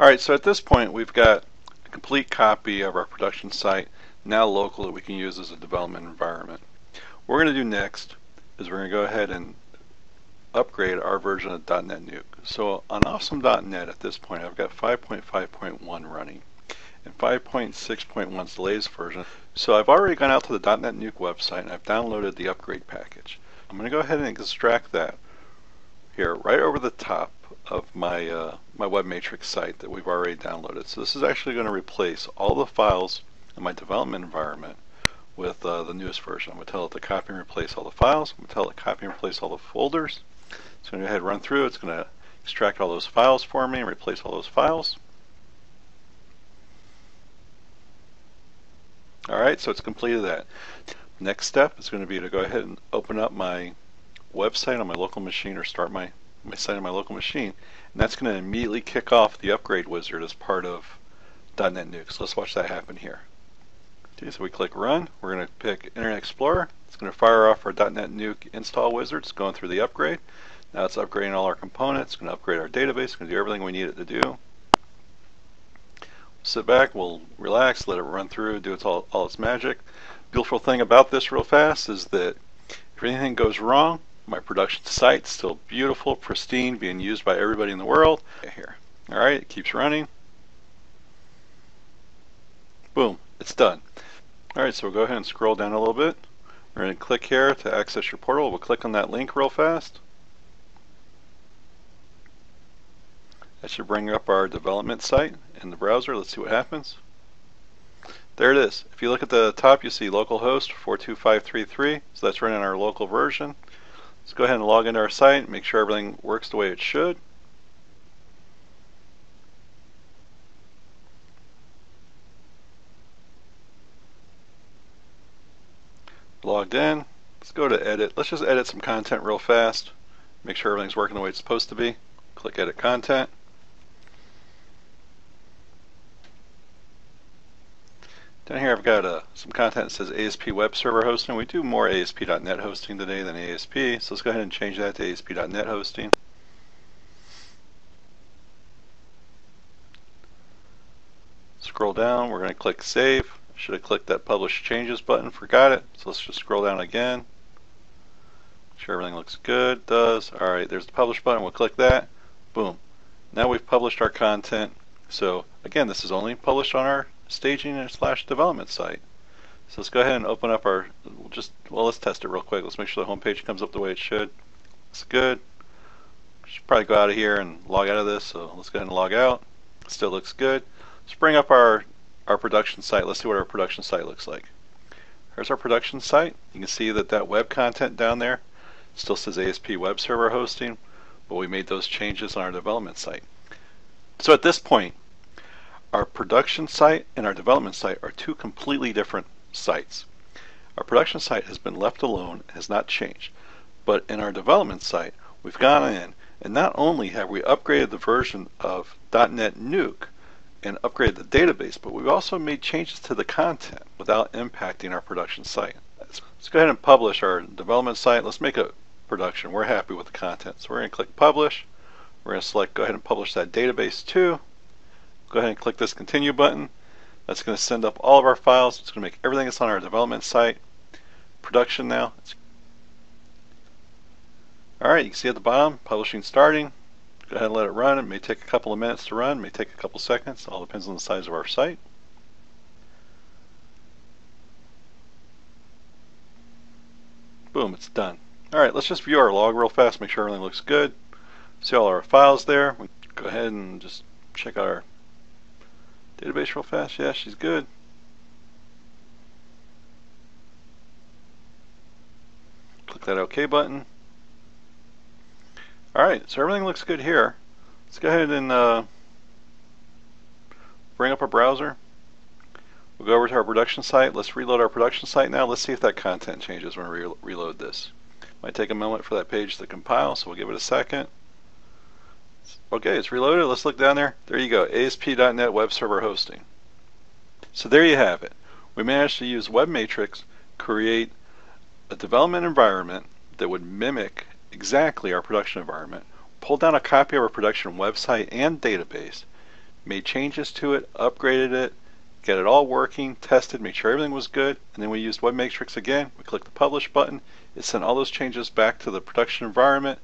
Alright, so at this point we've got a complete copy of our production site, now local, that we can use as a development environment. What we're going to do next is we're going to go ahead and upgrade our version of .NET Nuke. So on Awesome.NET at this point I've got 5.5.1 running, and 5.6.1 is the latest version. So I've already gone out to the .NET Nuke website and I've downloaded the upgrade package. I'm going to go ahead and extract that here right over the top of my my WebMatrix site that we've already downloaded. So this is actually going to replace all the files in my development environment with the newest version. I'm going to tell it to copy and replace all the files. I'm going to tell it to copy and replace all the folders. It's going to go ahead and run through. It's going to extract all those files for me and replace all those files. Alright, so it's completed that. Next step is going to be to go ahead and open up my website on my local machine, or start my site on my local machine, and that's going to immediately kick off the upgrade wizard as part of .NET Nuke. So let's watch that happen here. Okay, so we click Run. We're going to pick Internet Explorer. It's going to fire off our .NET Nuke install wizard. It's going through the upgrade. Now it's upgrading all our components. It's going to upgrade our database. It's going to do everything we need it to do. We'll sit back. We'll relax. Let it run through. Do all its magic. Beautiful thing about this real fast is that if anything goes wrong, my production site's still beautiful, pristine, being used by everybody in the world. Here, all right, it keeps running. Boom, it's done. All right, so we'll go ahead and scroll down a little bit. We're going to click here to access your portal. We'll click on that link real fast. That should bring up our development site in the browser. Let's see what happens. There it is. If you look at the top, you see localhost 42533. So that's running our local version. Let's go ahead and log into our site and make sure everything works the way it should. Logged in. Let's go to edit. Let's just edit some content real fast. Make sure everything's working the way it's supposed to be. Click edit content. Down here I've got some content that says ASP web server hosting. We do more ASP.NET hosting today than ASP, so let's go ahead and change that to ASP.NET hosting. Scroll down, we're going to click save. Should have clicked that publish changes button, forgot it. So let's just scroll down again. Make sure everything looks good, does. Alright, there's the publish button, we'll click that. Boom. Now we've published our content. So again, this is only published on our staging/development site. So let's go ahead and open up our, let's test it real quick. Let's make sure the home page comes up the way it should. It's good. Should probably go out of here and log out of this, so let's go ahead and log out. It still looks good. Let's bring up our production site. Let's see what our production site looks like. Here's our production site. You can see that web content down there still says ASP web server hosting, but we made those changes on our development site. So at this point, our production site and our development site are two completely different sites. Our production site has been left alone, has not changed. But in our development site, we've gone in and not only have we upgraded the version of .NET Nuke and upgraded the database, but we've also made changes to the content without impacting our production site. Let's go ahead and publish our development site. Let's make a production. We're happy with the content. So we're going to click publish. We're going to select go ahead and publish that database too. Go ahead and click this continue button. That's going to send up all of our files. It's going to make everything that's on our development site production now. Alright, you can see at the bottom, publishing starting. Go ahead and let it run. It may take a couple of minutes to run, it may take a couple seconds. It all depends on the size of our site. Boom, it's done. Alright, let's just view our log real fast, make sure everything looks good. See all our files there. We go ahead and just check out our database real fast. Yeah, she's good. Click that OK button. Alright, so everything looks good here. Let's go ahead and bring up our browser. We'll go over to our production site. Let's reload our production site now. Let's see if that content changes when we reload this. Might take a moment for that page to compile, so we'll give it a second. Okay, it's reloaded. Let's look down there. There you go, ASP.NET Web Server Hosting. So there you have it. We managed to use WebMatrix, create a development environment that would mimic exactly our production environment, pull down a copy of our production website and database, made changes to it, upgraded it, get it all working, tested, make sure everything was good, and then we used WebMatrix again. We click the publish button. It sent all those changes back to the production environment,